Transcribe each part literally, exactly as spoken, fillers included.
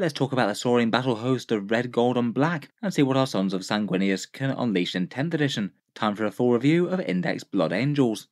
Let's talk about the soaring battle host of red, gold and black and see what our Sons of Sanguinius can unleash in tenth edition. Time for a full review of Index Blood Angels.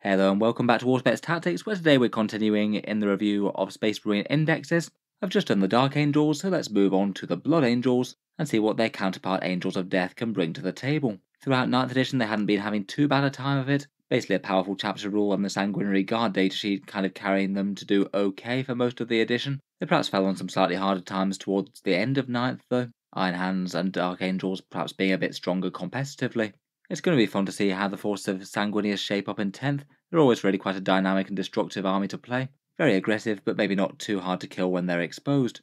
Hello and welcome back to Auspex Tactics, where today we're continuing in the review of Space Marine Indexes. I've just done the Dark Angels, so let's move on to the Blood Angels and see what their counterpart Angels of Death can bring to the table. Throughout ninth edition they hadn't been having too bad a time of it, basically a powerful chapter rule and the Sanguinary Guard datasheet kind of carrying them to do okay for most of the edition. They perhaps fell on some slightly harder times towards the end of ninth though, Iron Hands and Dark Angels perhaps being a bit stronger competitively. It's going to be fun to see how the forces of Sanguinius shape up in tenth. They're always really quite a dynamic and destructive army to play. Very aggressive, but maybe not too hard to kill when they're exposed.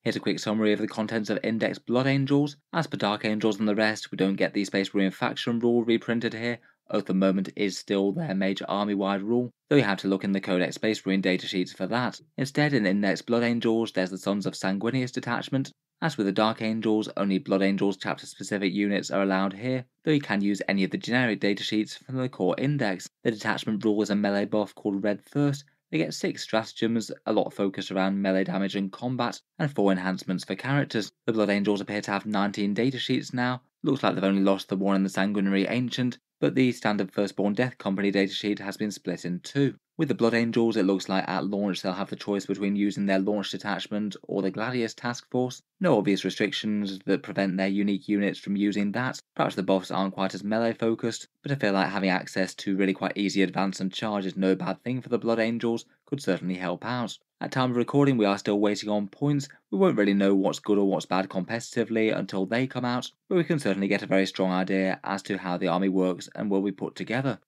Here's a quick summary of the contents of Index Blood Angels. As per Dark Angels and the rest, we don't get the Space Marine faction rule reprinted here. Oath of Moment is still their major army-wide rule, though you have to look in the Codex Space Marine datasheets for that. Instead, in Index Blood Angels, there's the Sons of Sanguinius detachment. As with the Dark Angels, only Blood Angels chapter-specific units are allowed here, though you can use any of the generic datasheets from the core index. The detachment rule is a melee buff called Red Thirst. They get six stratagems, a lot focused around melee damage and combat, and four enhancements for characters. The Blood Angels appear to have nineteen datasheets now. Looks like they've only lost the one in the Sanguinary Ancient, but the standard Firstborn Death Company datasheet has been split in two. With the Blood Angels, it looks like at launch they'll have the choice between using their launch detachment or the Gladius Task Force. No obvious restrictions that prevent their unique units from using that. Perhaps the buffs aren't quite as melee focused, but I feel like having access to really quite easy advance and charge is no bad thing for the Blood Angels, could certainly help out. At time of recording we are still waiting on points. We won't really know what's good or what's bad competitively until they come out, but we can certainly get a very strong idea as to how the army works and will be put together.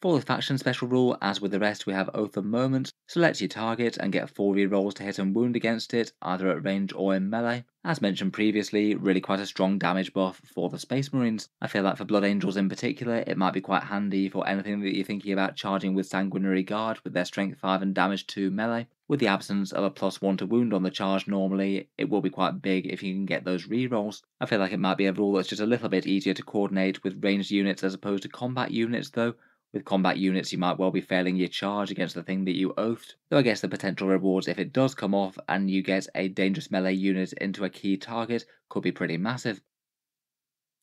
For the faction special rule, as with the rest, we have Oath of Moment. Select your target and get four rerolls to hit and wound against it, either at range or in melee. As mentioned previously, really quite a strong damage buff for the Space Marines. I feel like for Blood Angels in particular, it might be quite handy for anything that you're thinking about charging with Sanguinary Guard with their Strength five and Damage two melee. With the absence of a plus one to wound on the charge normally, it will be quite big if you can get those rerolls. I feel like it might be a rule that's just a little bit easier to coordinate with ranged units as opposed to combat units though. With combat units you might well be failing your charge against the thing that you oathed, though I guess the potential rewards if it does come off and you get a dangerous melee unit into a key target could be pretty massive.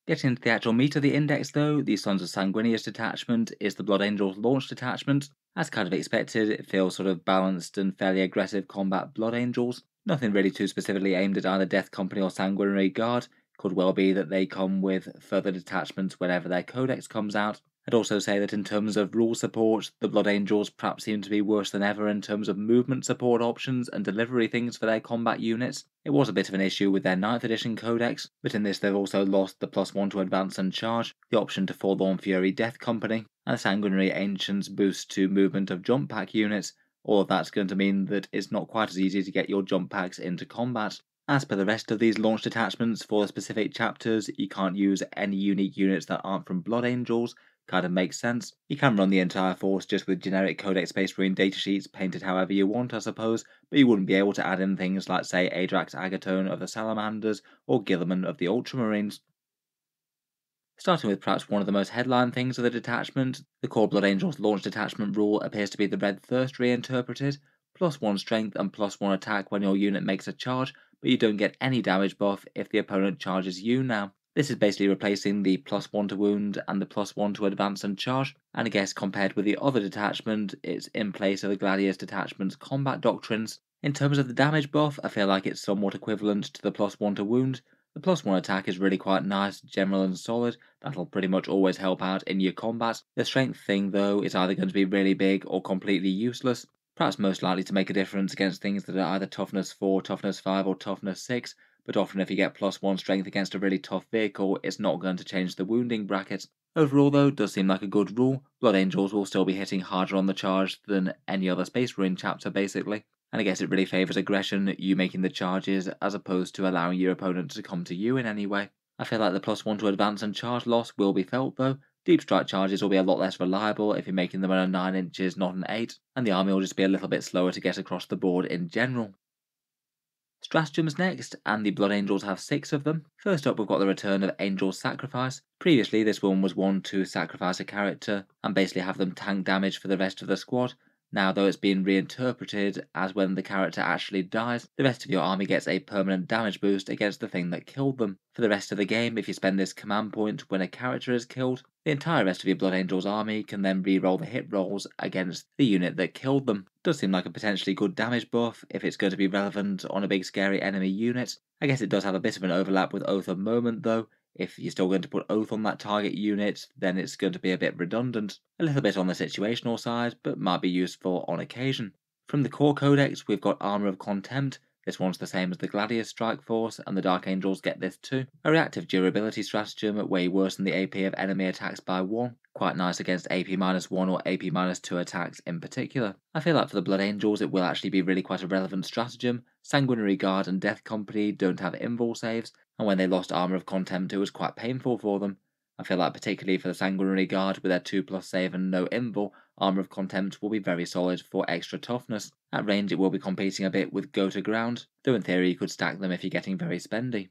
Getting into the actual meat of the index though, the Sons of Sanguinius detachment is the Blood Angels launch detachment. As kind of expected, it feels sort of balanced and fairly aggressive combat Blood Angels. Nothing really too specifically aimed at either Death Company or Sanguinary Guard. Could well be that they come with further detachments whenever their codex comes out. I'd also say that in terms of rule support, the Blood Angels perhaps seem to be worse than ever in terms of movement support options and delivery things for their combat units. It was a bit of an issue with their ninth edition codex, but in this they've also lost the plus one to advance and charge, the option to Forlorn Fury Death Company, and the Sanguinary Ancient's boost to movement of jump pack units. All of that's going to mean that it's not quite as easy to get your jump packs into combat. As per the rest of these launch detachments for the specific chapters, you can't use any unique units that aren't from Blood Angels. Kind of makes sense. You can run the entire force just with generic Codex Space Marine datasheets painted however you want I suppose, but you wouldn't be able to add in things like say Adrax Agatone of the Salamanders or Gilliman of the Ultramarines. Starting with perhaps one of the most headline things of the detachment, the core Blood Angels launch detachment rule appears to be the Red Thirst reinterpreted, plus one strength and plus one attack when your unit makes a charge, but you don't get any damage buff if the opponent charges you now. This is basically replacing the plus one to wound and the plus one to advance and charge, and I guess compared with the other detachment, it's in place of the Gladius detachment's combat doctrines. In terms of the damage buff, I feel like it's somewhat equivalent to the plus one to wound. The plus one attack is really quite nice, general and solid. That'll pretty much always help out in your combat. The strength thing though is either going to be really big or completely useless, perhaps most likely to make a difference against things that are either toughness four, toughness five or toughness six. But often if you get plus one strength against a really tough vehicle, it's not going to change the wounding bracket. Overall though, it does seem like a good rule. Blood Angels will still be hitting harder on the charge than any other Space Marine chapter basically. And I guess it really favours aggression, you making the charges, as opposed to allowing your opponent to come to you in any way. I feel like the plus one to advance and charge loss will be felt though. Deep strike charges will be a lot less reliable if you're making them at a nine inches, not an eight. And the army will just be a little bit slower to get across the board in general. Stratagems next, and the Blood Angels have six of them. First up, we've got the return of Angel's Sacrifice. Previously, this one was one to sacrifice a character and basically have them tank damage for the rest of the squad. Now, though, it's been reinterpreted as when the character actually dies, the rest of your army gets a permanent damage boost against the thing that killed them. For the rest of the game, if you spend this command point when a character is killed, the entire rest of your Blood Angels army can then re-roll the hit rolls against the unit that killed them. Does seem like a potentially good damage buff if it's going to be relevant on a big scary enemy unit. I guess it does have a bit of an overlap with Oath of Moment though. If you're still going to put Oath on that target unit, then it's going to be a bit redundant. A little bit on the situational side, but might be useful on occasion. From the core codex, we've got Armor of Contempt. This one's the same as the Gladius Strike Force, and the Dark Angels get this too. A reactive durability stratagem where you worsen the A P of enemy attacks by one. Quite nice against A P minus one or A P minus two attacks in particular. I feel like for the Blood Angels it will actually be really quite a relevant stratagem. Sanguinary Guard and Death Company don't have invul saves, and when they lost Armour of Contempt it was quite painful for them. I feel like particularly for the Sanguinary Guard with their two plus save and no invul, Armour of Contempt will be very solid for extra toughness. At range it will be competing a bit with Go to Ground, though in theory you could stack them if you're getting very spendy.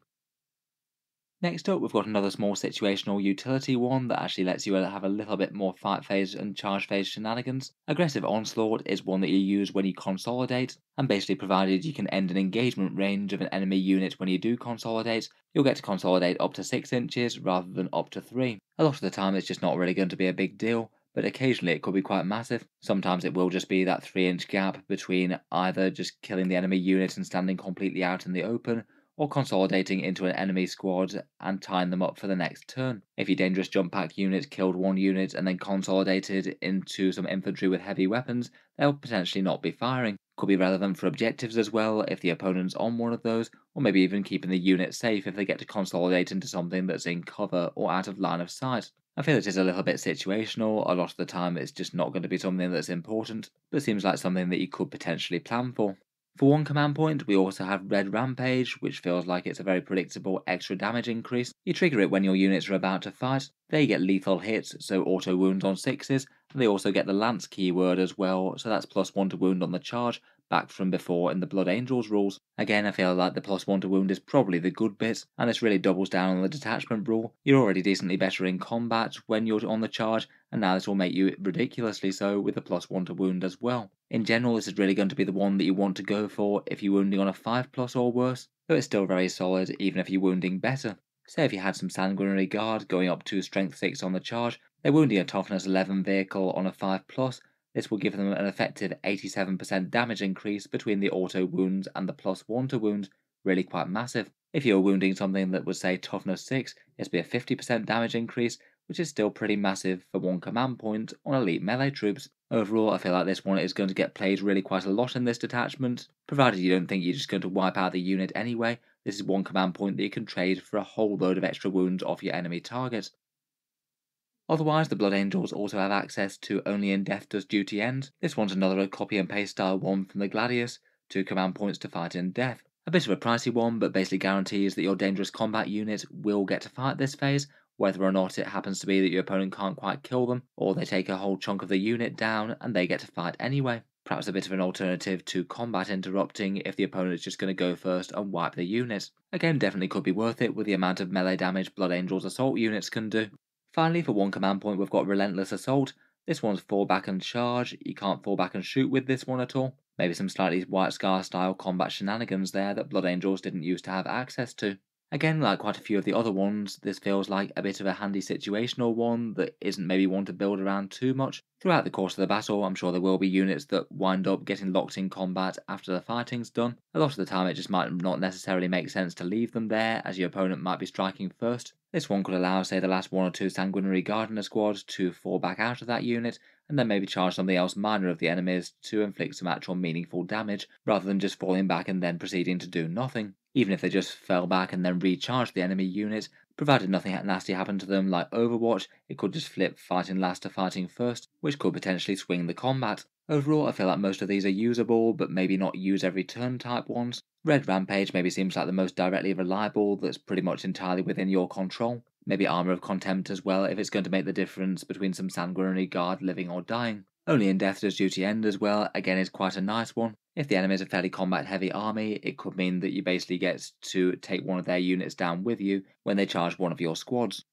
Next up, we've got another small situational utility one that actually lets you have a little bit more fight phase and charge phase shenanigans. Aggressive Onslaught is one that you use when you consolidate, and basically provided you can end an engagement range of an enemy unit when you do consolidate, you'll get to consolidate up to six inches rather than up to three. A lot of the time it's just not really going to be a big deal, but occasionally it could be quite massive. Sometimes it will just be that three inch gap between either just killing the enemy unit and standing completely out in the open, or consolidating into an enemy squad and tying them up for the next turn. If your dangerous jump pack unit killed one unit and then consolidated into some infantry with heavy weapons, they'll potentially not be firing. Could be relevant for objectives as well if the opponent's on one of those, or maybe even keeping the unit safe if they get to consolidate into something that's in cover or out of line of sight. I feel it is a little bit situational. A lot of the time it's just not going to be something that's important, but seems like something that you could potentially plan for. For one command point, we also have Red Rampage, which feels like it's a very predictable extra damage increase. You trigger it when your units are about to fight. They get lethal hits, so auto wounds on sixes, and they also get the Lance keyword as well, so that's plus one to wound on the charge, back from before in the Blood Angels rules. Again, I feel like the plus one to wound is probably the good bit, and this really doubles down on the detachment rule. You're already decently better in combat when you're on the charge, and now this will make you ridiculously so with the plus one to wound as well. In general, this is really going to be the one that you want to go for if you're wounding on a five plus or worse, though it's still very solid even if you're wounding better. Say if you had some Sanguinary Guard going up to strength six on the charge, they're wounding a toughness eleven vehicle on a five plus, this will give them an effective eighty-seven percent damage increase between the auto wounds and the plus one to wound, really quite massive. If you're wounding something that was say toughness six, it'd be a fifty percent damage increase, which is still pretty massive for one command point on elite melee troops. Overall, I feel like this one is going to get played really quite a lot in this detachment, provided you don't think you're just going to wipe out the unit anyway. This is one command point that you can trade for a whole load of extra wounds off your enemy target. Otherwise, the Blood Angels also have access to Only in Death Does Duty End. This one's another copy and paste style one from the Gladius, two command points to fight in death. A bit of a pricey one, but basically guarantees that your dangerous combat unit will get to fight this phase, whether or not it happens to be that your opponent can't quite kill them, or they take a whole chunk of the unit down and they get to fight anyway. Perhaps a bit of an alternative to combat interrupting if the opponent is just going to go first and wipe the unit. Again, definitely could be worth it with the amount of melee damage Blood Angels assault units can do. Finally, for one command point, we've got Relentless Assault. This one's fall back and charge. You can't fall back and shoot with this one at all. Maybe some slightly White Scar style combat shenanigans there that Blood Angels didn't used to have access to. Again, like quite a few of the other ones, this feels like a bit of a handy situational one that isn't maybe one to build around too much. Throughout the course of the battle, I'm sure there will be units that wind up getting locked in combat after the fighting's done. A lot of the time it just might not necessarily make sense to leave them there, as your opponent might be striking first. This one could allow, say, the last one or two Sanguinary Guard in a squad to fall back out of that unit, and then maybe charge something else minor of the enemies to inflict some actual meaningful damage, rather than just falling back and then proceeding to do nothing. Even if they just fell back and then recharged the enemy unit, provided nothing nasty happened to them like Overwatch, it could just flip fighting last to fighting first, which could potentially swing the combat. Overall, I feel like most of these are usable, but maybe not use every turn type ones. Red Rampage maybe seems like the most directly reliable that's pretty much entirely within your control. Maybe Armor of Contempt as well if it's going to make the difference between some Sanguinary Guard living or dying. Only in Death Does Duty End as well, again, is quite a nice one. If the enemy is a fairly combat-heavy army, it could mean that you basically get to take one of their units down with you when they charge one of your squads.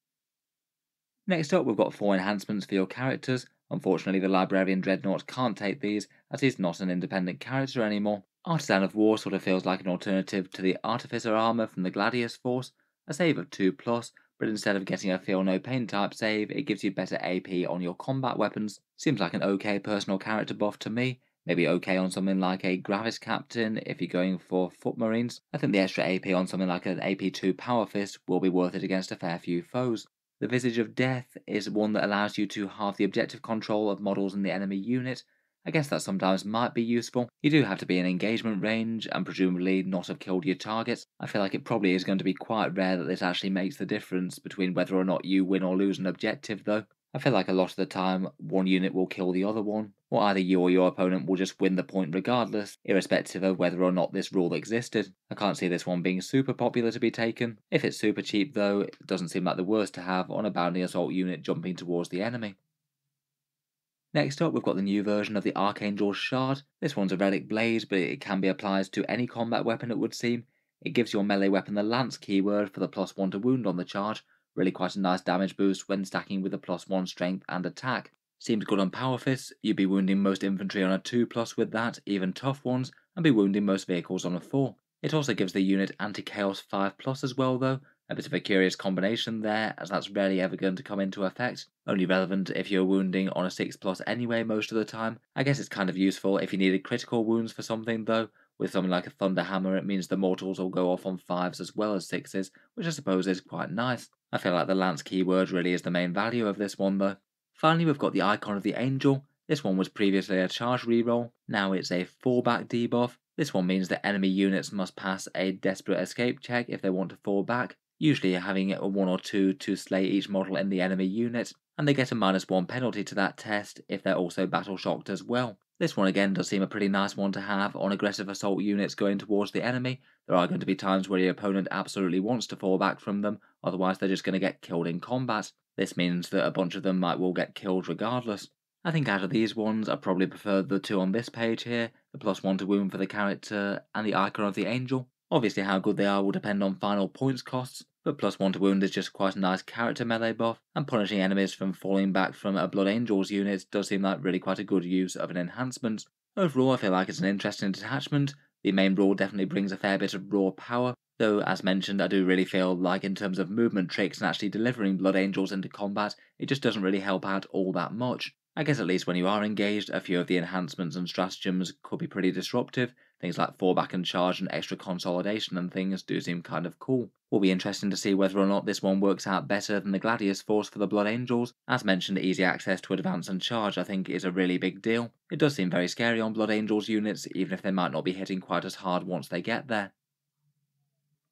Next up, we've got four enhancements for your characters. Unfortunately, the Librarian Dreadnought can't take these, as he's not an independent character anymore. Artisan of War sort of feels like an alternative to the Artificer armor from the Gladius Force, a save of two plus, but instead of getting a feel no pain type save, it gives you better A P on your combat weapons. Seems like an okay personal character buff to me, maybe okay on something like a Gravis Captain if you're going for Foot Marines. I think the extra A P on something like an A P two Power Fist will be worth it against a fair few foes. The Visage of Death is one that allows you to halve the objective control of models in the enemy unit. I guess that sometimes might be useful. You do have to be in engagement range and presumably not have killed your targets. I feel like it probably is going to be quite rare that this actually makes the difference between whether or not you win or lose an objective though. I feel like a lot of the time one unit will kill the other one, or either you or your opponent will just win the point regardless, irrespective of whether or not this rule existed. I can't see this one being super popular to be taken. If it's super cheap though, it doesn't seem like the worst to have on a bounding assault unit jumping towards the enemy. Next up, we've got the new version of the Archangel Shard. This one's a relic blade, but it can be applied to any combat weapon it would seem. It gives your melee weapon the Lance keyword for the plus one to wound on the charge. Really quite a nice damage boost when stacking with a plus one strength and attack. Seems good on Power Fists. You'd be wounding most infantry on a two plus with that, even tough ones, and be wounding most vehicles on a four. It also gives the unit Anti-Chaos five plus as well though. A bit of a curious combination there, as that's rarely ever going to come into effect, only relevant if you're wounding on a six plus anyway most of the time. I guess it's kind of useful if you needed critical wounds for something though. With something like a Thunder Hammer, it means the mortals will go off on fives as well as sixes, which I suppose is quite nice. I feel like the Lance keyword really is the main value of this one though. Finally, we've got the Icon of the Angel. This one was previously a charge reroll, now it's a fallback debuff. This one means that enemy units must pass a desperate escape check if they want to fall back, usually having a one or two to slay each model in the enemy unit, and they get a minus one penalty to that test if they're also battle shocked as well. This one again does seem a pretty nice one to have on aggressive assault units going towards the enemy. There are going to be times where your opponent absolutely wants to fall back from them, otherwise they're just going to get killed in combat. This means that a bunch of them might well get killed regardless. I think out of these ones, I probably prefer the two on this page here, the plus one to wound for the character and the Icon of the Angel. Obviously how good they are will depend on final points costs, but plus one to wound is just quite a nice character melee buff, and punishing enemies from falling back from a Blood Angels unit does seem like really quite a good use of an enhancement. Overall, I feel like it's an interesting detachment. The main rule definitely brings a fair bit of raw power, though as mentioned I do really feel like in terms of movement tricks and actually delivering Blood Angels into combat, it just doesn't really help out all that much. I guess at least when you are engaged, a few of the enhancements and stratagems could be pretty disruptive. Things like fallback and charge and extra consolidation and things do seem kind of cool. Will be interesting to see whether or not this one works out better than the Gladius Force for the Blood Angels. As mentioned, easy access to advance and charge I think is a really big deal. It does seem very scary on Blood Angels units, even if they might not be hitting quite as hard once they get there.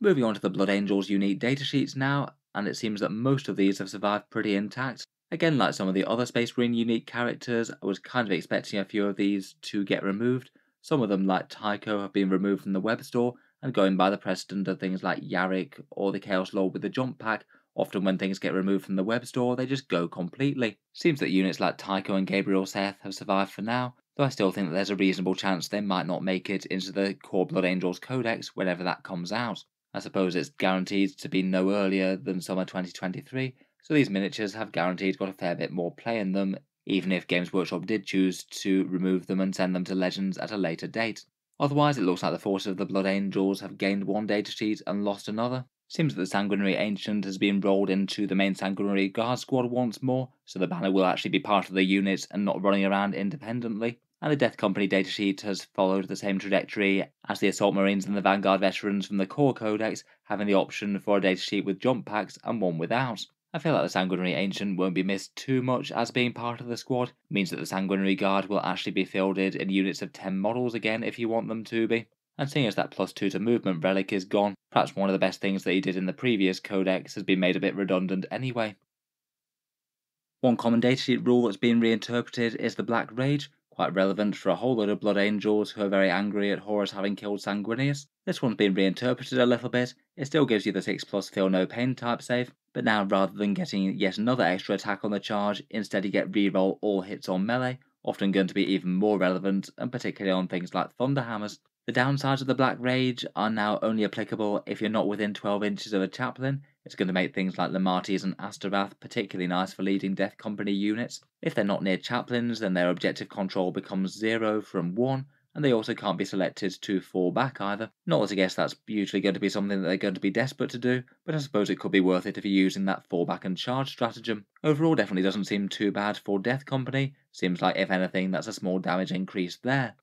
Moving on to the Blood Angels unique datasheets now, and it seems that most of these have survived pretty intact. Again, like some of the other Space Marine unique characters, I was kind of expecting a few of these to get removed. Some of them, like Tycho, have been removed from the web store, and going by the precedent of things like Yarick or the Chaos Lord with the Jump Pack, often when things get removed from the web store, they just go completely. Seems that units like Tycho and Gabriel Seth have survived for now, though I still think that there's a reasonable chance they might not make it into the core Blood Angels Codex whenever that comes out. I suppose it's guaranteed to be no earlier than summer twenty twenty-three, so these miniatures have guaranteed got a fair bit more play in them, even if Games Workshop did choose to remove them and send them to Legends at a later date. Otherwise, it looks like the forces of the Blood Angels have gained one datasheet and lost another. Seems that the Sanguinary Ancient has been rolled into the main Sanguinary Guard squad once more, so the banner will actually be part of the unit and not running around independently. And the Death Company datasheet has followed the same trajectory as the Assault Marines and the Vanguard veterans from the Core Codex, having the option for a datasheet with jump packs and one without. I feel like the Sanguinary Ancient won't be missed too much, as being part of the squad it means that the Sanguinary Guard will actually be fielded in units of ten models again if you want them to be. And seeing as that plus two to movement relic is gone, perhaps one of the best things that he did in the previous codex has been made a bit redundant anyway. One common datasheet rule that's been reinterpreted is the Black Rage, quite relevant for a whole load of Blood Angels who are very angry at Horus having killed Sanguinius. This one's been reinterpreted a little bit. It still gives you the six plus feel no pain type save, but now rather than getting yet another extra attack on the charge, instead you get reroll all hits on melee, often going to be even more relevant, and particularly on things like Thunderhammers. The downsides of the Black Rage are now only applicable if you're not within twelve inches of a chaplain. It's going to make things like Lemartes and Astarath particularly nice for leading Death Company units. If they're not near chaplains, then their objective control becomes zero from one, and they also can't be selected to fall back either. Not that I guess that's usually going to be something that they're going to be desperate to do, but I suppose it could be worth it if you're using that fallback and charge stratagem. Overall, definitely doesn't seem too bad for Death Company. Seems like, if anything, that's a small damage increase there.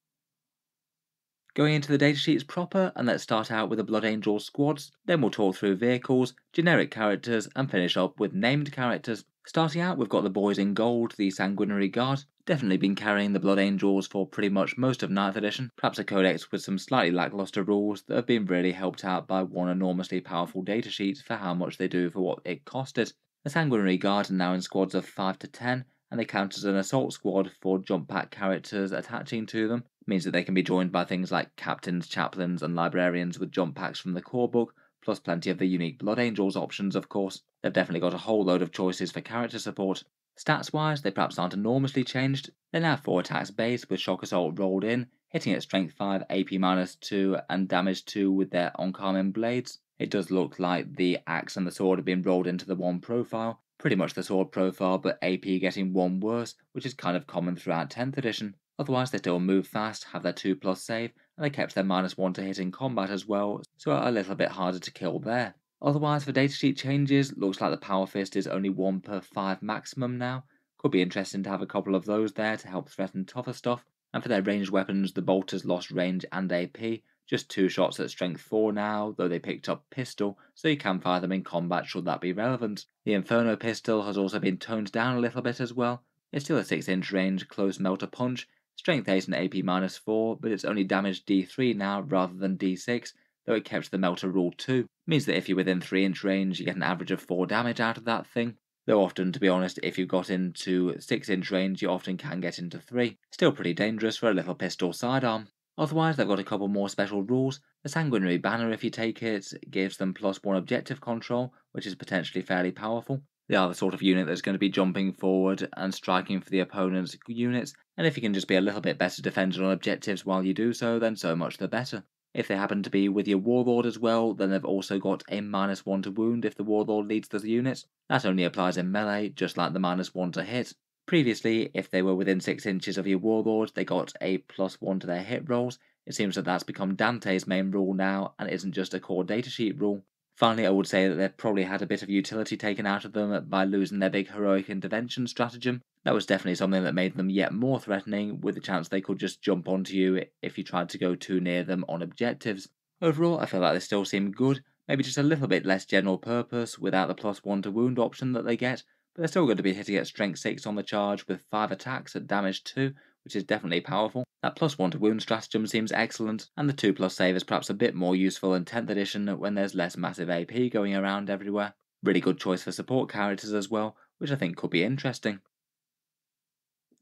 Going into the datasheets proper, and let's start out with the Blood Angel squads, then we'll talk through vehicles, generic characters, and finish up with named characters. Starting out, we've got the boys in gold, the Sanguinary Guard. Definitely been carrying the Blood Angels for pretty much most of ninth edition, perhaps a codex with some slightly lackluster rules that have been really helped out by one enormously powerful datasheet for how much they do for what it costed. The Sanguinary Guard are now in squads of five to ten, and they count as an assault squad for jump pack characters attaching to them. It means that they can be joined by things like captains, chaplains, and librarians with jump packs from the core book, plus plenty of the unique Blood Angels options, of course. They've definitely got a whole load of choices for character support. Stats-wise, they perhaps aren't enormously changed. They're now four attacks base with Shock Assault rolled in, hitting at Strength five, A P minus two, and Damage two with their Onkamen Blades. It does look like the axe and the sword have been rolled into the one profile. Pretty much the sword profile, but A P getting one worse, which is kind of common throughout tenth edition. Otherwise, they still move fast, have their two plus save, and they kept their minus one to hit in combat as well, so are a little bit harder to kill there. Otherwise, for datasheet changes, looks like the Power Fist is only one per five maximum now. Could be interesting to have a couple of those there to help threaten tougher stuff. And for their ranged weapons, the Bolters lost range and A P, just two shots at strength four now, though they picked up Pistol, so you can fire them in combat should that be relevant. The Inferno pistol has also been toned down a little bit as well. It's still a six inch range, close melter punch, strength eight and A P minus four, but it's only damage D three now rather than D six, though it kept the melter rule too. It means that if you're within three inch range, you get an average of four damage out of that thing, though often, to be honest, if you've got into six inch range, you often can get into three. Still pretty dangerous for a little pistol sidearm. Otherwise, they've got a couple more special rules. The Sanguinary Banner, if you take it, gives them plus one objective control, which is potentially fairly powerful. They are the sort of unit that's going to be jumping forward and striking for the opponent's units, and if you can just be a little bit better defended on objectives while you do so, then so much the better. If they happen to be with your Warlord as well, then they've also got a minus one to wound if the Warlord leads the unit. That only applies in melee, just like the minus one to hit. Previously, if they were within six inches of your Warlord, they got a plus one to their hit rolls. It seems that that's become Dante's main rule now, and isn't just a core datasheet rule. Finally, I would say that they've probably had a bit of utility taken out of them by losing their big heroic intervention stratagem. That was definitely something that made them yet more threatening, with the chance they could just jump onto you if you tried to go too near them on objectives. Overall, I feel like they still seem good, maybe just a little bit less general purpose without the plus one to wound option that they get, but they're still going to be hitting at strength six on the charge with five attacks at damage two, which is definitely powerful. That plus one to wound stratagem seems excellent, and the two plus save is perhaps a bit more useful in tenth edition when there's less massive A P going around everywhere. Really good choice for support characters as well, which I think could be interesting.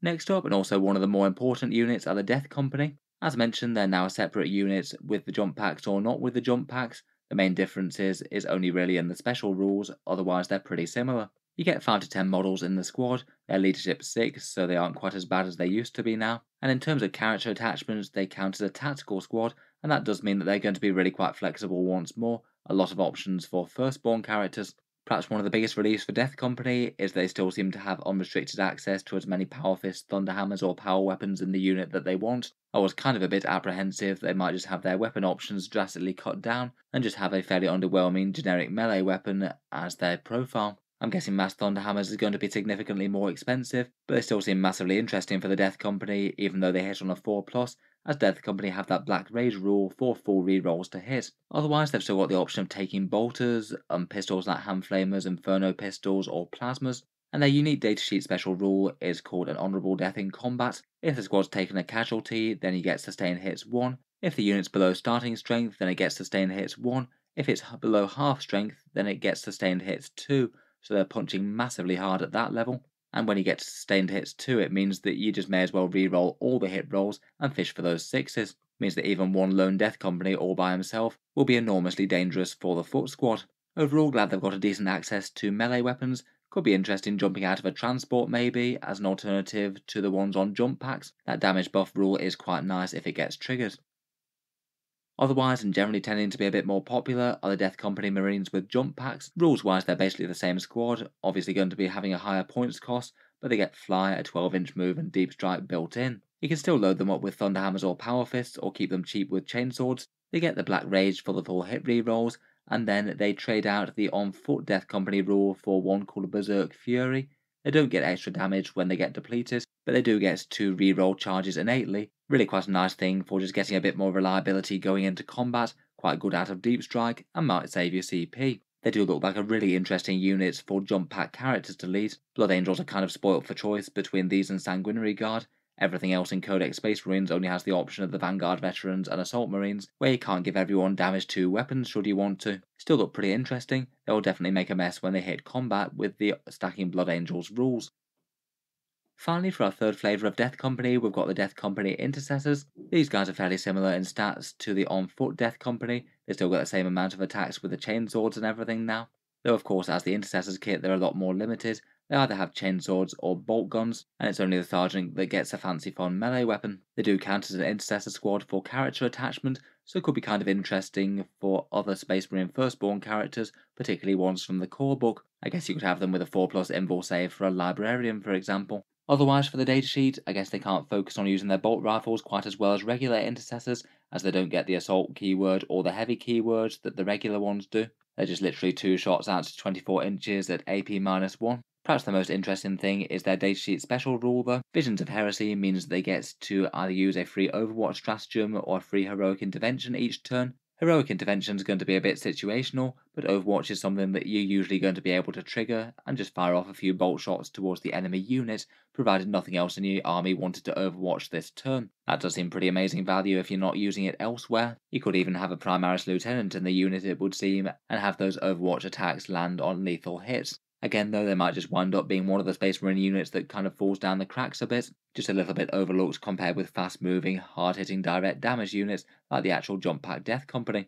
Next up, and also one of the more important units, are the Death Company. As mentioned, they're now a separate unit with the jump packs or not with the jump packs. The main difference is, is only really in the special rules, otherwise they're pretty similar. You get five to ten models in the squad, their leadership's six, so they aren't quite as bad as they used to be now. And in terms of character attachments, they count as a tactical squad, and that does mean that they're going to be really quite flexible once more. A lot of options for Firstborn characters. Perhaps one of the biggest reliefs for Death Company is they still seem to have unrestricted access to as many Power Fists, Thunderhammers or Power Weapons in the unit that they want. I was kind of a bit apprehensive they might just have their weapon options drastically cut down, and just have a fairly underwhelming generic melee weapon as their profile. I'm guessing mass Thunderhammers is going to be significantly more expensive, but they still seem massively interesting for the Death Company, even though they hit on a four plus, as Death Company have that Black Rage rule for full rerolls to hit. Otherwise, they've still got the option of taking Bolters, and pistols like Hand Flamers, Inferno pistols or Plasmas, and their unique datasheet special rule is called an Honourable Death in Combat. If the squad's taken a casualty, then you get Sustained Hits one, if the unit's below starting strength, then it gets Sustained Hits one, if it's below half strength, then it gets Sustained Hits two, so they're punching massively hard at that level. And when you get to Sustained Hits two, it means that you just may as well re-roll all the hit rolls and fish for those sixes. It means that even one lone Death Company all by himself will be enormously dangerous for the foot squad. Overall, glad they've got a decent access to melee weapons. Could be interesting jumping out of a transport maybe, as an alternative to the ones on jump packs. That damage buff rule is quite nice if it gets triggered. Otherwise, and generally tending to be a bit more popular, are the Death Company Marines with jump packs. Rules wise they're basically the same squad, obviously going to be having a higher points cost, but they get fly, a twelve inch move and deep strike built in. You can still load them up with thunderhammers or power fists, or keep them cheap with chainswords. They get the Black Rage for the full hit rerolls, and then they trade out the on foot Death Company rule for one called Berserk Fury. They don't get extra damage when they get depleted, but they do get two reroll charges innately. Really quite a nice thing for just getting a bit more reliability going into combat, quite good out of deep strike, and might save your C P. They do look like a really interesting unit for jump pack characters to lead. Blood Angels are kind of spoilt for choice between these and Sanguinary Guard. Everything else in Codex Space Marines only has the option of the Vanguard Veterans and Assault Marines, where you can't give everyone damage to weapons should you want to. Still look pretty interesting. They will definitely make a mess when they hit combat with the stacking Blood Angels rules. Finally, for our third flavour of Death Company, we've got the Death Company Intercessors. These guys are fairly similar in stats to the on-foot Death Company. They still get the same amount of attacks with the chainswords and everything now. Though of course, as the Intercessors kit, they're a lot more limited. They either have chainswords or bolt guns, and it's only the sergeant that gets a fancy fun melee weapon. They do count as an intercessor squad for character attachment, so it could be kind of interesting for other Space Marine Firstborn characters, particularly ones from the core book. I guess you could have them with a four plus invul save for a Librarian, for example. Otherwise, for the datasheet, I guess they can't focus on using their bolt rifles quite as well as regular intercessors, as they don't get the assault keyword or the heavy keyword that the regular ones do. They're just literally two shots out to twenty-four inches at A P minus one. Perhaps the most interesting thing is their datasheet special rule though. Visions of Heresy means they get to either use a free Overwatch stratagem or a free Heroic Intervention each turn. Heroic Intervention is going to be a bit situational, but Overwatch is something that you're usually going to be able to trigger and just fire off a few bolt shots towards the enemy unit, provided nothing else in your army wanted to Overwatch this turn. That does seem pretty amazing value if you're not using it elsewhere. You could even have a Primaris Lieutenant in the unit, it would seem, and have those Overwatch attacks land on lethal hits. Again though, they might just wind up being one of the Space Marine units that kind of falls down the cracks a bit, just a little bit overlooked compared with fast moving, hard hitting direct damage units like the actual Jump Pack Death Company.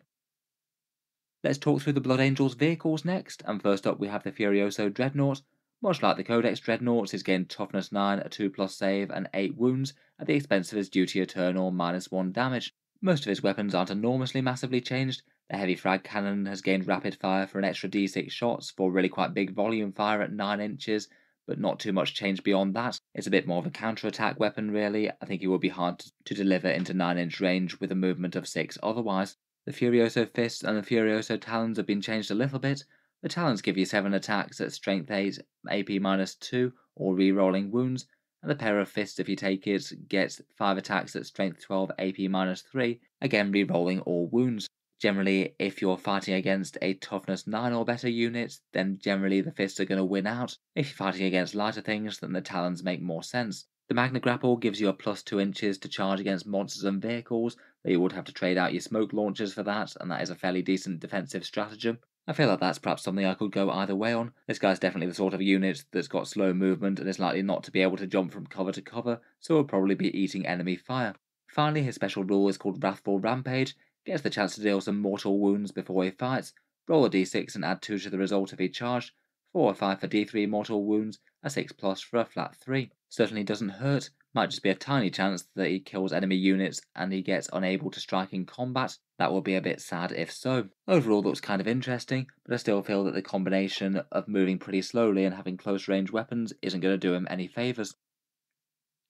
Let's talk through the Blood Angels vehicles next, and first up we have the Furioso Dreadnought. Much like the Codex Dreadnoughts, he's gained Toughness nine, a two plus save and eight wounds at the expense of his Duty Eternal minus one damage. Most of his weapons aren't enormously massively changed. The heavy frag cannon has gained rapid fire for an extra D six shots for really quite big volume fire at nine inches, but not too much change beyond that. It's a bit more of a counter-attack weapon really. I think it would be hard to deliver into nine inch range with a movement of six otherwise. The Furioso Fists and the Furioso Talons have been changed a little bit. The Talons give you seven attacks at strength eight, A P minus two, or rerolling wounds, and the pair of fists, if you take it, gets five attacks at strength twelve, A P minus three, again rerolling all wounds. Generally, if you're fighting against a toughness nine or better unit, then generally the fists are going to win out. If you're fighting against lighter things, then the talons make more sense. The Magna Grapple gives you a plus two inches to charge against monsters and vehicles, though you would have to trade out your smoke launchers for that, and that is a fairly decent defensive stratagem. I feel like that's perhaps something I could go either way on. This guy's definitely the sort of unit that's got slow movement and is likely not to be able to jump from cover to cover, so will probably be eating enemy fire. Finally, his special rule is called Wrathful Rampage. Gets the chance to deal some mortal wounds before he fights, roll a D six and add two to the result if he charged, four or five for D three mortal wounds, a six plus for a flat three. Certainly doesn't hurt, might just be a tiny chance that he kills enemy units and he gets unable to strike in combat. That would be a bit sad if so. Overall looks kind of interesting, but I still feel that the combination of moving pretty slowly and having close range weapons isn't going to do him any favours.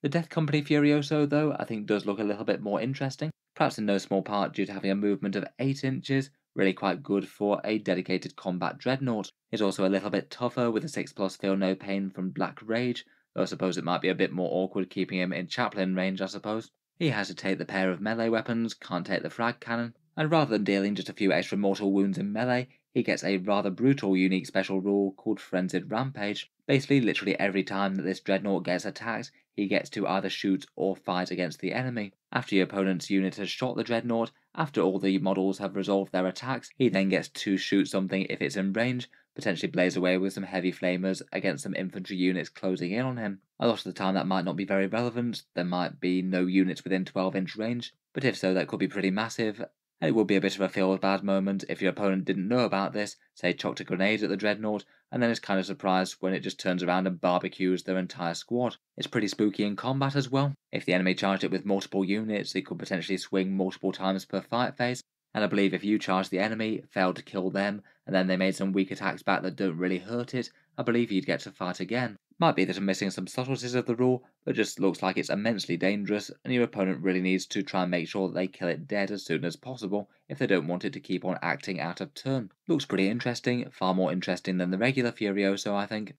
The Death Company Furioso though I think does look a little bit more interesting. Perhaps in no small part due to having a movement of eight inches, really quite good for a dedicated combat dreadnought. It's also a little bit tougher with a six plus feel no pain from Black Rage, though I suppose it might be a bit more awkward keeping him in chaplain range I suppose. He has to take the pair of melee weapons, can't take the frag cannon, and rather than dealing just a few extra mortal wounds in melee, he gets a rather brutal unique special rule called Frenzied Rampage. Basically, literally every time that this dreadnought gets attacked, he gets to either shoot or fight against the enemy. After your opponent's unit has shot the dreadnought, after all the models have resolved their attacks, he then gets to shoot something if it's in range, potentially blaze away with some heavy flamers against some infantry units closing in on him. A lot of the time that might not be very relevant, there might be no units within twelve inch range, but if so that could be pretty massive, and it would be a bit of a feel-bad moment if your opponent didn't know about this, say chucked a grenade at the Dreadnought, and then is kind of surprised when it just turns around and barbecues their entire squad. It's pretty spooky in combat as well. If the enemy charged it with multiple units, it could potentially swing multiple times per fight phase, and I believe if you charged the enemy, failed to kill them, and then they made some weak attacks back that don't really hurt it, I believe you'd get to fight again. Might be that I'm missing some subtleties of the rule, but just looks like it's immensely dangerous, and your opponent really needs to try and make sure that they kill it dead as soon as possible if they don't want it to keep on acting out of turn. Looks pretty interesting, far more interesting than the regular Furioso, I think.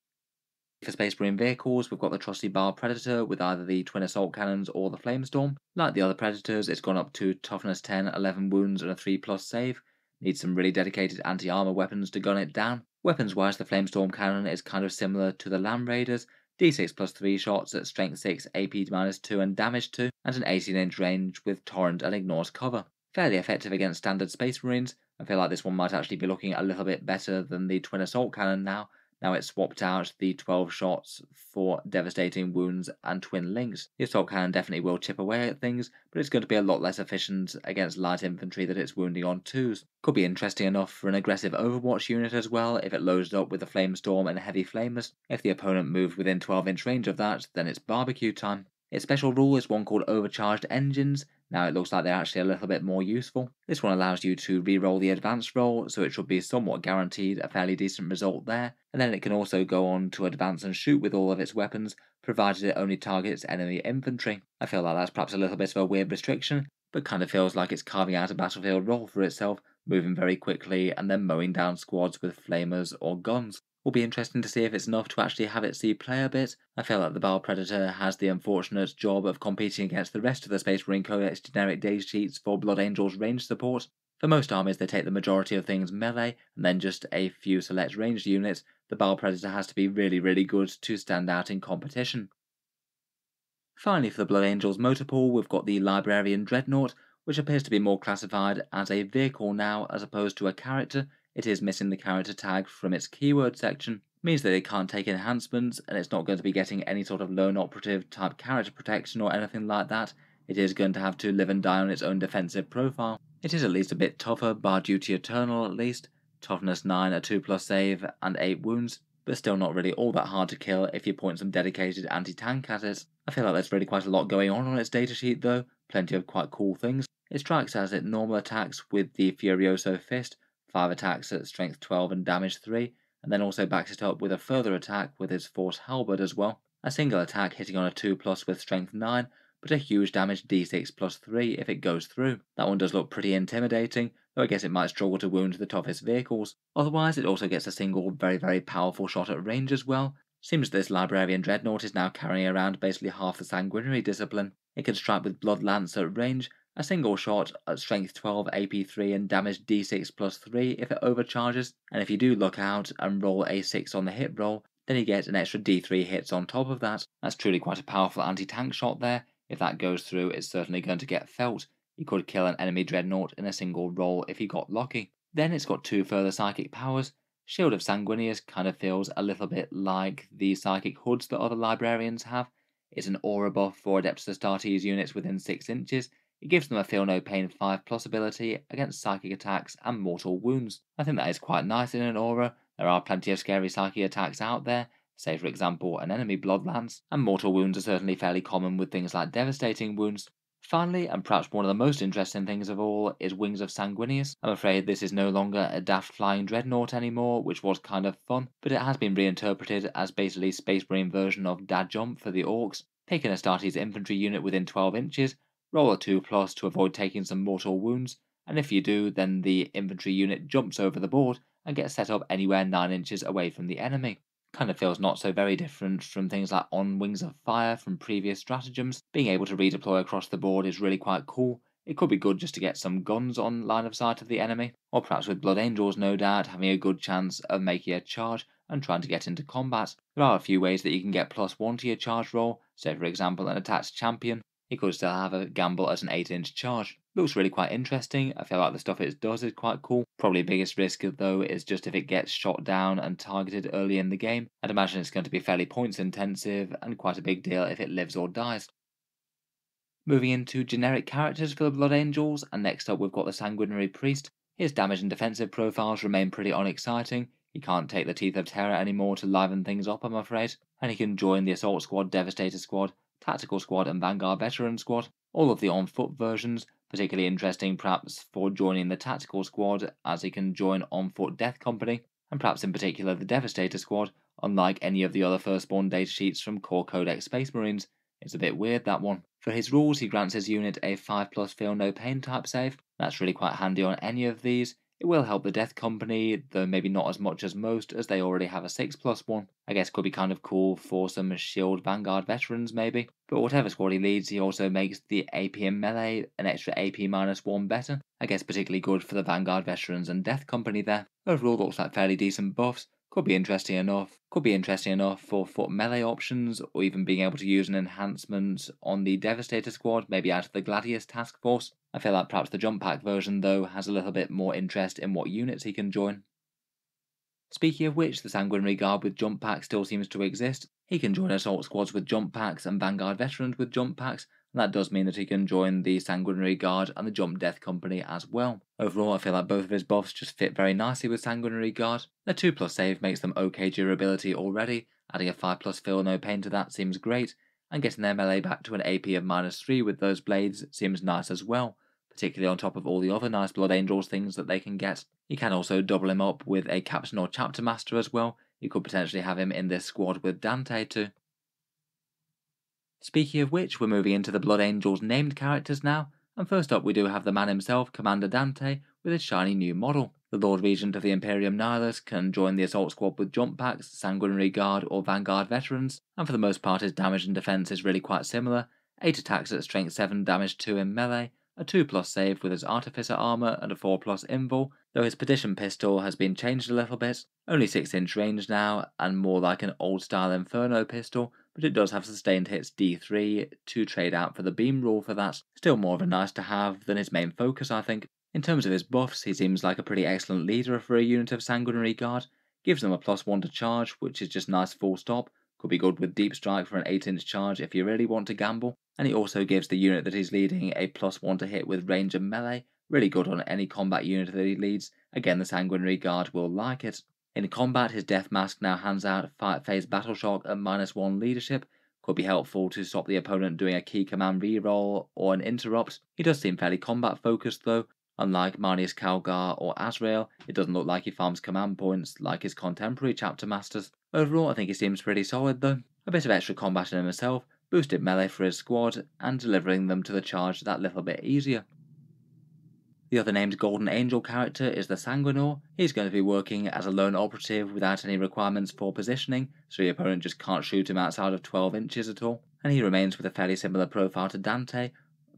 For Space Marine vehicles, we've got the trusty Baal Predator with either the twin assault cannons or the Flamestorm. Like the other Predators, it's gone up to toughness ten, eleven wounds and a three plus save. Needs some really dedicated anti-armor weapons to gun it down. Weapons-wise, the Flamestorm Cannon is kind of similar to the Land Raiders, d six plus three shots at Strength six, A P minus two and Damage two, and an eighteen inch range with Torrent and Ignores Cover. Fairly effective against standard Space Marines. I feel like this one might actually be looking a little bit better than the Twin Assault Cannon now, now it's swapped out the twelve shots for Devastating Wounds and Twin Links. The Assault Cannon definitely will chip away at things, but it's going to be a lot less efficient against light infantry that it's wounding on twos. Could be interesting enough for an aggressive Overwatch unit as well if it loads up with a Flamestorm and Heavy Flamers. If the opponent moved within twelve inch range of that, then it's barbecue time. Its special rule is one called Overcharged Engines. Now it looks like they're actually a little bit more useful. This one allows you to reroll the advanced roll, so it should be somewhat guaranteed a fairly decent result there, and then it can also go on to advance and shoot with all of its weapons, provided it only targets enemy infantry. I feel like that's perhaps a little bit of a weird restriction, but kind of feels like it's carving out a battlefield role for itself, moving very quickly and then mowing down squads with flamers or guns. Will be interesting to see if it's enough to actually have it see play a bit. I feel like the Baal Predator has the unfortunate job of competing against the rest of the Space Marine Codex generic data sheets for Blood Angels range support. For most armies, they take the majority of things melee, and then just a few select ranged units. The Baal Predator has to be really, really good to stand out in competition. Finally, for the Blood Angels motor pool, we've got the Librarian Dreadnought, which appears to be more classified as a vehicle now as opposed to a character. It is missing the character tag from its keyword section. It means that it can't take enhancements, and it's not going to be getting any sort of lone operative type character protection or anything like that. It is going to have to live and die on its own defensive profile. It is at least a bit tougher, bar Duty Eternal at least. Toughness nine, a two plus save, and eight wounds, but still not really all that hard to kill if you point some dedicated anti-tank at it. I feel like there's really quite a lot going on on its datasheet though, plenty of quite cool things. It strikes as it normal attacks with the Furioso Fist, five attacks at strength twelve and damage three, and then also backs it up with a further attack with his Force Halberd as well. A single attack hitting on a two plus with strength nine, but a huge damage d six plus three if it goes through. That one does look pretty intimidating, though I guess it might struggle to wound the toughest vehicles. Otherwise, it also gets a single very very powerful shot at range as well. Seems this Librarian Dreadnought is now carrying around basically half the Sanguinary discipline. It can strike with Blood Lance at range, a single shot at strength twelve, A P three and damage d six plus three if it overcharges, and if you do look out and roll a six on the hit roll, then you get an extra d three hits on top of that. That's truly quite a powerful anti-tank shot there. If that goes through, it's certainly going to get felt. You could kill an enemy Dreadnought in a single roll if you got lucky. Then it's got two further psychic powers. Shield of Sanguinius kind of feels a little bit like the psychic hoods that other Librarians have. It's an aura buff for Adeptus Astartes units within six inches. It gives them a Feel No Pain five plus ability against psychic attacks and mortal wounds. I think that is quite nice in an aura. There are plenty of scary psychic attacks out there, say for example an enemy Blood Lance, and mortal wounds are certainly fairly common with things like Devastating Wounds. Finally, and perhaps one of the most interesting things of all, is Wings of Sanguinius. I'm afraid this is no longer a daft flying Dreadnought anymore, which was kind of fun, but it has been reinterpreted as basically Space Marine version of Dad Jump for the Orcs. Pick an Astartes infantry unit within twelve inches, roll a two plus to avoid taking some mortal wounds, and if you do, then the infantry unit jumps over the board and gets set up anywhere nine inches away from the enemy. Kind of feels not so very different from things like On Wings of Fire from previous stratagems. Being able to redeploy across the board is really quite cool. It could be good just to get some guns on line of sight of the enemy, or perhaps with Blood Angels no doubt having a good chance of making a charge and trying to get into combat. There are a few ways that you can get plus one to your charge roll, so for example an attacked champion. It could still have a gamble at an eight inch charge. Looks really quite interesting. I feel like the stuff it does is quite cool. Probably biggest risk though is just if it gets shot down and targeted early in the game. I'd imagine it's going to be fairly points intensive and quite a big deal if it lives or dies. Moving into generic characters for the Blood Angels, and next up we've got the Sanguinary Priest. His damage and defensive profiles remain pretty unexciting. He can't take the Teeth of Terror anymore to liven things up, I'm afraid, and he can join the Assault Squad, Devastator Squad, Tactical Squad and Vanguard Veteran Squad, all of the on-foot versions, particularly interesting perhaps for joining the Tactical Squad, as he can join on-foot Death Company, and perhaps in particular the Devastator Squad. Unlike any of the other Firstborn datasheets from Core Codex Space Marines, it's a bit weird, that one. For his rules, he grants his unit a five plus Feel No Pain type save. That's really quite handy on any of these. It will help the Death Company, though maybe not as much as most, as they already have a six plus one. I guess could be kind of cool for some Shield Vanguard veterans, maybe. But whatever squad he leads, he also makes the A P and melee an extra A P minus one better. I guess particularly good for the Vanguard veterans and Death Company there. Overall, looks like fairly decent buffs. Could be interesting enough. Could be interesting enough for foot melee options, or even being able to use an enhancement on the Devastator Squad, maybe out of the Gladius Task Force. I feel like perhaps the jump pack version though has a little bit more interest in what units he can join. Speaking of which, the Sanguinary Guard with jump packs still seems to exist. He can join Assault Squads with jump packs and Vanguard Veterans with jump packs, and that does mean that he can join the Sanguinary Guard and the Jump Death Company as well. Overall, I feel like both of his buffs just fit very nicely with Sanguinary Guard. Their two plus save makes them okay durability already, adding a five plus Feel No Pain to that seems great, and getting their melee back to an A P of minus three with those blades seems nice as well, particularly on top of all the other nice Blood Angels things that they can get. You can also double him up with a Captain or Chapter Master as well. You could potentially have him in this squad with Dante too. Speaking of which, we're moving into the Blood Angels named characters now, and first up we do have the man himself, Commander Dante, with his shiny new model. The Lord Regent of the Imperium Nihilus can join the Assault Squad with jump packs, Sanguinary Guard or Vanguard Veterans, and for the most part his damage and defence is really quite similar, eight attacks at strength seven, damage two in melee, a two plus save with his Artificer Armour and a four plus Invul, though his Perdition Pistol has been changed a little bit, only six inch range now and more like an old style Inferno pistol, but it does have sustained hits D three to trade out for the beam rule for that, still more of a nice to have than his main focus I think. In terms of his buffs, he seems like a pretty excellent leader for a unit of Sanguinary Guard, gives them a plus one to charge which is just nice full stop, could be good with Deep Strike for an eight inch charge if you really want to gamble, and he also gives the unit that he's leading a plus one to hit with range and melee, really good on any combat unit that he leads. Again, the Sanguinary Guard will like it. In combat, his Death Mask now hands out Fight Phase Battle Shock at minus one leadership, could be helpful to stop the opponent doing a key command reroll or an interrupt. He does seem fairly combat focused though. Unlike Marnius Kalgar or Azrael, it doesn't look like he farms command points like his contemporary Chapter Masters. Overall, I think he seems pretty solid though. A bit of extra combat in himself, boosted melee for his squad, and delivering them to the charge that little bit easier. The other named Golden Angel character is the Sanguinor. He's going to be working as a lone operative without any requirements for positioning, so your opponent just can't shoot him outside of twelve inches at all. And he remains with a fairly similar profile to Dante,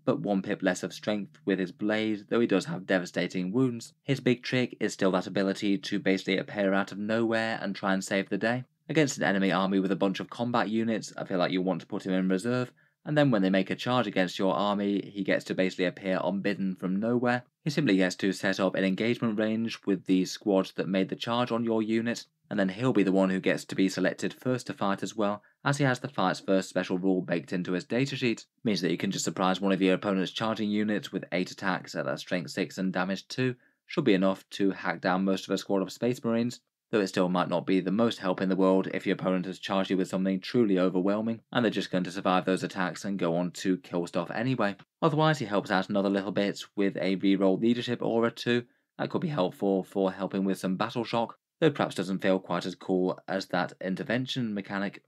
but one pip less of strength with his blade, though he does have devastating wounds. His big trick is still that ability to basically appear out of nowhere and try and save the day. Against an enemy army with a bunch of combat units, I feel like you want to put him in reserve, and then when they make a charge against your army, he gets to basically appear unbidden from nowhere. He simply gets to set up an engagement range with the squad that made the charge on your unit, and then he'll be the one who gets to be selected first to fight as well, as he has the Fight's First special rule baked into his datasheet. Means that you can just surprise one of your opponent's charging units with eight attacks at a strength six and damage two, should be enough to hack down most of a squad of Space Marines, though it still might not be the most help in the world if your opponent has charged you with something truly overwhelming, and they're just going to survive those attacks and go on to kill stuff anyway. Otherwise, he helps out another little bit with a reroll leadership aura too, that could be helpful for helping with some battle shock, though perhaps doesn't feel quite as cool as that intervention mechanic.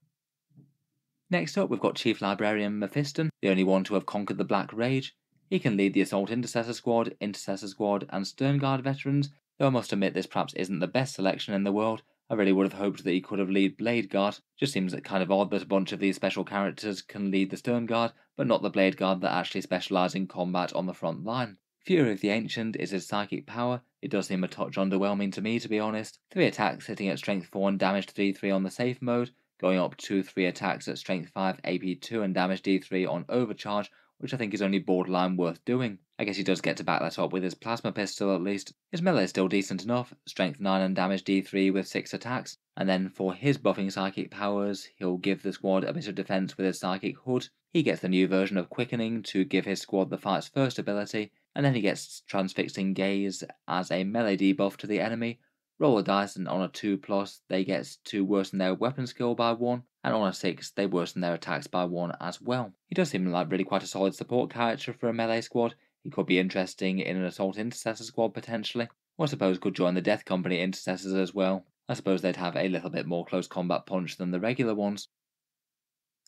Next up we've got Chief Librarian Mephiston, the only one to have conquered the Black Rage. He can lead the Assault Intercessor Squad, Intercessor Squad and Stern Guard veterans, though I must admit this perhaps isn't the best selection in the world. I really would have hoped that he could have lead Blade Guard. Just seems kind of odd that a bunch of these special characters can lead the Stern Guard, but not the Blade Guard that actually specialise in combat on the front line. Fury of the Ancient is his psychic power. It does seem a touch underwhelming to me, to be honest. three attacks hitting at strength four and damage three three on the safe mode, going up to three attacks at strength five, A P two and damage D three on overcharge, which I think is only borderline worth doing. I guess he does get to back that up with his plasma pistol at least. His melee is still decent enough, strength nine and damage D three with six attacks, And then for his buffing psychic powers, he'll give the squad a bit of defense with his psychic hood. He gets the new version of Quickening to give his squad the fight's first ability, and then he gets Transfixing Gaze as a melee debuff to the enemy. Roll a dice, and on a two plus, they get to worsen their weapon skill by one, and on a six, they worsen their attacks by one as well. He does seem like really quite a solid support character for a melee squad. He could be interesting in an Assault Intercessor squad potentially, or I suppose could join the Death Company Intercessors as well. I suppose they'd have a little bit more close combat punch than the regular ones.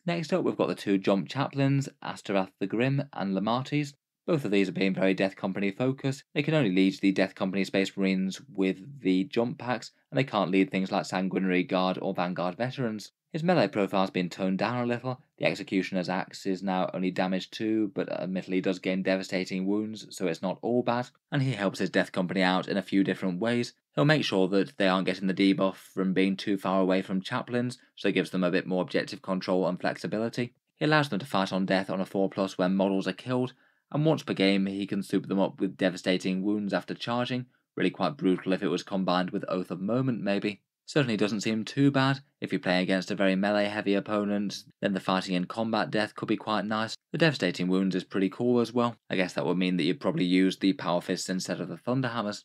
Next up we've got the two Jump Chaplains, Astarath the Grim and Lemartes. Both of these are being very Death Company focused. They can only lead the Death Company Space Marines with the jump packs, and they can't lead things like Sanguinary Guard or Vanguard Veterans. His melee profile's been toned down a little. The Executioner's Axe is now only damage two, but admittedly does gain devastating wounds, so it's not all bad, and he helps his Death Company out in a few different ways. He'll make sure that they aren't getting the debuff from being too far away from chaplains, so it gives them a bit more objective control and flexibility. He allows them to fight on death on a four plus when models are killed, and once per game he can soup them up with devastating wounds after charging. Really quite brutal if it was combined with Oath of Moment maybe. Certainly doesn't seem too bad. If you play against a very melee heavy opponent, then the fighting in combat death could be quite nice. The devastating wounds is pretty cool as well. I guess that would mean that you'd probably use the Power Fists instead of the Thunder Hammers.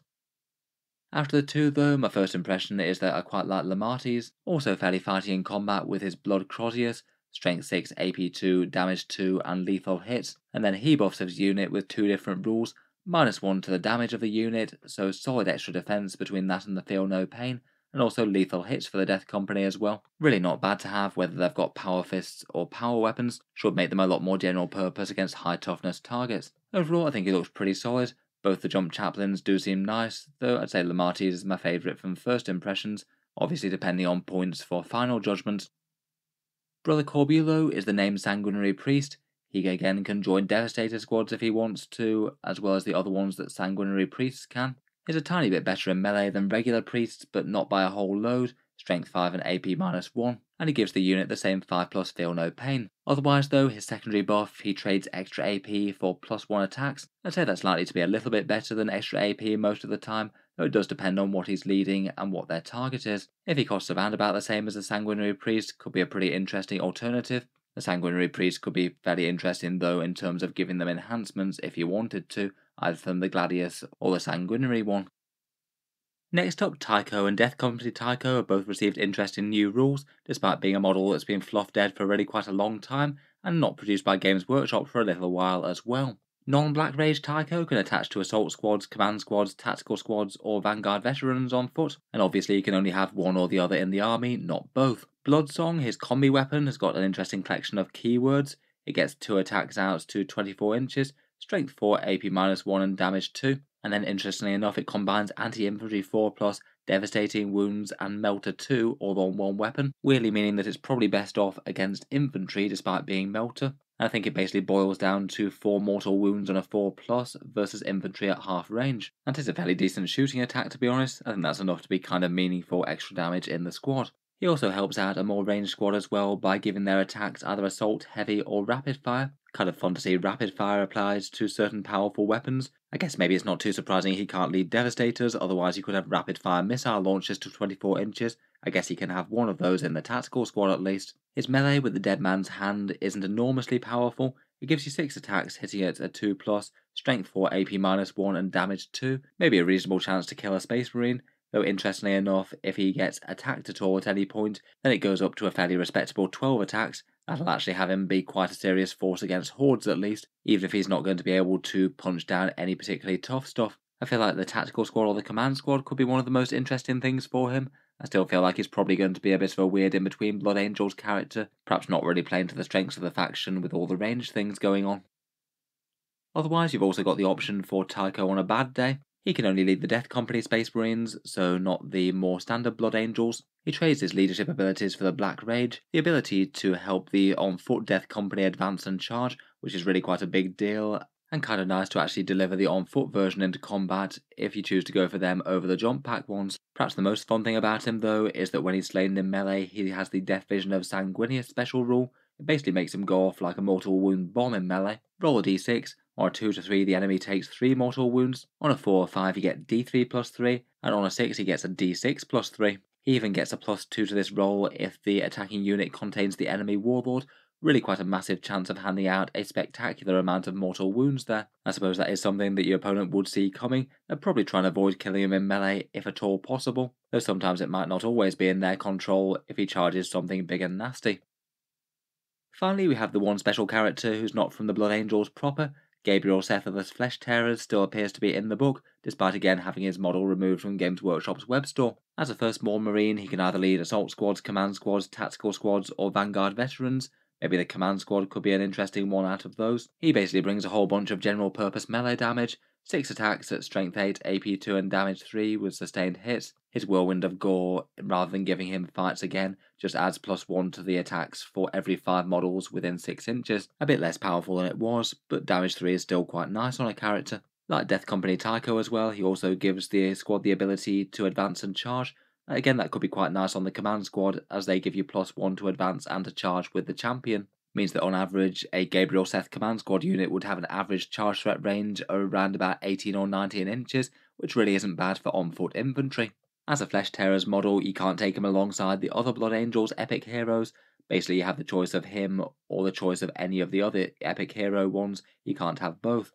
After the two though, my first impression is that I quite like Lemartes, also fairly fighting in combat with his Blood Crozius, Strength six, A P two, Damage two and Lethal Hits, and then he buffs his unit with two different rules, minus one to the damage of the unit, so solid extra defense between that and the Feel No Pain, and also Lethal Hits for the Death Company as well. Really not bad to have whether they've got Power Fists or Power Weapons, should make them a lot more general purpose against high toughness targets. Overall I think he looks pretty solid. Both the Jump Chaplains do seem nice, though I'd say Lemartes is my favourite from first impressions, obviously depending on points for final judgments. Brother Corbulo is the named Sanguinary Priest. He again can join Devastator squads if he wants to, as well as the other ones that Sanguinary Priests can. He's a tiny bit better in melee than regular priests, but not by a whole load, Strength five and A P minus one, and he gives the unit the same five plus Feel No Pain. Otherwise though, his secondary buff, he trades extra A P for plus one attacks. I'd say that's likely to be a little bit better than extra A P most of the time, though it does depend on what he's leading and what their target is. If he costs around about the same as the Sanguinary Priest, could be a pretty interesting alternative. The Sanguinary Priest could be fairly interesting though in terms of giving them enhancements if you wanted to, either from the Gladius or the Sanguinary one. Next up, Tycho and Death Company Tycho have both received interesting new rules, despite being a model that's been fluffed dead for really quite a long time, and not produced by Games Workshop for a little while as well. Non-Black Rage Tycho can attach to Assault Squads, Command Squads, Tactical Squads or Vanguard Veterans on foot, and obviously you can only have one or the other in the army, not both. Bloodsong, his combi weapon, has got an interesting collection of keywords. It gets two attacks out to twenty-four inches, Strength four, A P minus one and Damage two. And then interestingly enough it combines Anti-Infantry four plus, Devastating Wounds and Melter two all on one weapon, weirdly meaning that it's probably best off against infantry despite being Melter. And I think it basically boils down to four mortal wounds on a four plus versus infantry at half range. That is a fairly decent shooting attack to be honest. I think that's enough to be kind of meaningful extra damage in the squad. He also helps out a more ranged squad as well by giving their attacks either Assault, Heavy or Rapid Fire. Kind of fun to see Rapid Fire applied to certain powerful weapons. I guess maybe it's not too surprising he can't lead Devastators, otherwise he could have Rapid Fire missile launchers to twenty-four inches. I guess he can have one of those in the Tactical Squad at least. His melee with the Dead Man's Hand isn't enormously powerful. It gives you six attacks, hitting at a two plus, Strength four, A P minus one and Damage two. Maybe a reasonable chance to kill a Space Marine. Though interestingly enough, if he gets attacked at all at any point, then it goes up to a fairly respectable twelve attacks. That'll actually have him be quite a serious force against hordes at least, even if he's not going to be able to punch down any particularly tough stuff. I feel like the Tactical Squad or the Command Squad could be one of the most interesting things for him. I still feel like he's probably going to be a bit of a weird in-between Blood Angels character, perhaps not really playing to the strengths of the faction with all the range things going on. Otherwise, you've also got the option for Tycho on a bad day. He can only lead the Death Company Space Marines, so not the more standard Blood Angels. He trades his leadership abilities for the Black Rage, the ability to help the on-foot Death Company advance and charge, which is really quite a big deal, and kind of nice to actually deliver the on-foot version into combat if you choose to go for them over the jump pack ones. Perhaps the most fun thing about him though is that when he's slain in melee he has the Death Vision of Sanguinius special rule. It basically makes him go off like a mortal wound bomb in melee. Roll a d six. On a two to three the enemy takes three mortal wounds, on a four or five you get d three plus three, and on a six he gets a d six plus three. He even gets a plus two to this roll if the attacking unit contains the enemy warlord. Really quite a massive chance of handing out a spectacular amount of mortal wounds there. I suppose that is something that your opponent would see coming. They're probably trying to avoid killing him in melee if at all possible, though sometimes it might not always be in their control if he charges something big and nasty. Finally, we have the one special character who's not from the Blood Angels proper. Gabriel Seth of the Flesh Tearers still appears to be in the book, despite again having his model removed from Games Workshop's web store. As a Firstborn Marine, he can either lead Assault Squads, Command Squads, Tactical Squads, or Vanguard Veterans. Maybe the Command Squad could be an interesting one out of those. He basically brings a whole bunch of general-purpose melee damage, six attacks at Strength eight, A P two and Damage three with sustained hits. His Whirlwind of Gore, rather than giving him fights again, just adds plus one to the attacks for every five models within six inches. A bit less powerful than it was, but damage three is still quite nice on a character. Like Death Company Tycho as well, he also gives the squad the ability to advance and charge. Again, that could be quite nice on the Command Squad, as they give you plus one to advance and to charge with the champion. Means that on average, a Gabriel Seth Command Squad unit would have an average charge threat range of around about eighteen or nineteen inches, which really isn't bad for on-foot infantry. As a Flesh Tearers model, you can't take him alongside the other Blood Angels epic heroes. Basically, you have the choice of him or the choice of any of the other epic hero ones. You can't have both.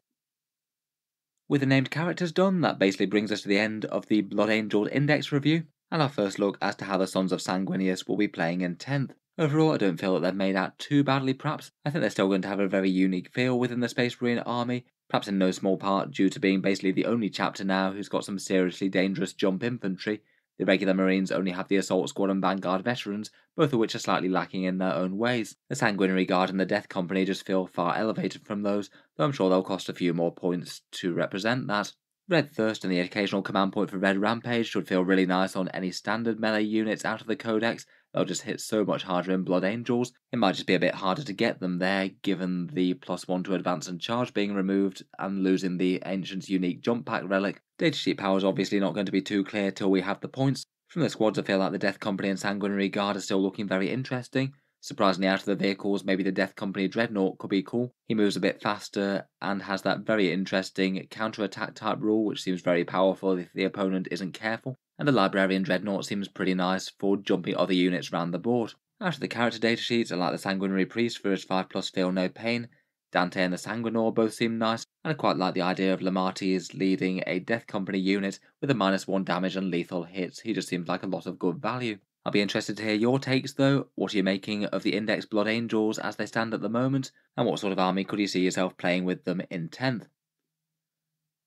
With the named characters done, that basically brings us to the end of the Blood Angels Index review, and our first look as to how the Sons of Sanguinius will be playing in tenth. Overall, I don't feel that they've made out too badly, perhaps. I think they're still going to have a very unique feel within the Space Marine army, perhaps in no small part due to being basically the only chapter now who's got some seriously dangerous jump infantry. The regular Marines only have the Assault Squad and Vanguard Veterans, both of which are slightly lacking in their own ways. The Sanguinary Guard and the Death Company just feel far elevated from those, though I'm sure they'll cost a few more points to represent that. Red Thirst and the occasional command point for Red Rampage should feel really nice on any standard melee units out of the Codex. They'll just hit so much harder in Blood Angels. It might just be a bit harder to get them there, given the plus one to advance and charge being removed, and losing the Ancient's unique jump pack relic. Datasheet power is obviously not going to be too clear till we have the points. From the squads, I feel like the Death Company and Sanguinary Guard are still looking very interesting. Surprisingly, out of the vehicles, maybe the Death Company Dreadnought could be cool. He moves a bit faster and has that very interesting counter-attack type rule, which seems very powerful if the opponent isn't careful. And the Librarian Dreadnought seems pretty nice for jumping other units round the board. Out of the character datasheets, I like the Sanguinary Priest for his five plus Feel No Pain. Dante and the Sanguinor both seem nice, and I quite like the idea of Lemartes leading a Death Company unit with a minus one damage and lethal hits. He just seems like a lot of good value. I'll be interested to hear your takes though. What are you making of the Index Blood Angels as they stand at the moment, and what sort of army could you see yourself playing with them in tenth?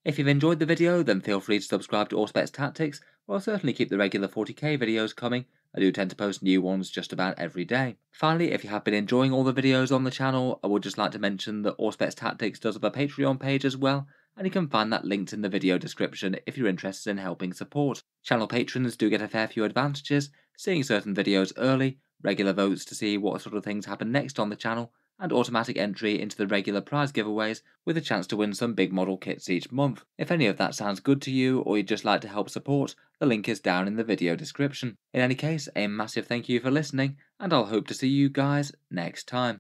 If you've enjoyed the video, then feel free to subscribe to Auspex Tactics, or I'll certainly keep the regular forty K videos coming. I do tend to post new ones just about every day. Finally, if you have been enjoying all the videos on the channel, I would just like to mention that Auspex Tactics does have a Patreon page as well, and you can find that linked in the video description if you're interested in helping support. Channel patrons do get a fair few advantages, seeing certain videos early, regular votes to see what sort of things happen next on the channel, and automatic entry into the regular prize giveaways with a chance to win some big model kits each month. If any of that sounds good to you, or you'd just like to help support, the link is down in the video description. In any case, a massive thank you for listening, and I'll hope to see you guys next time.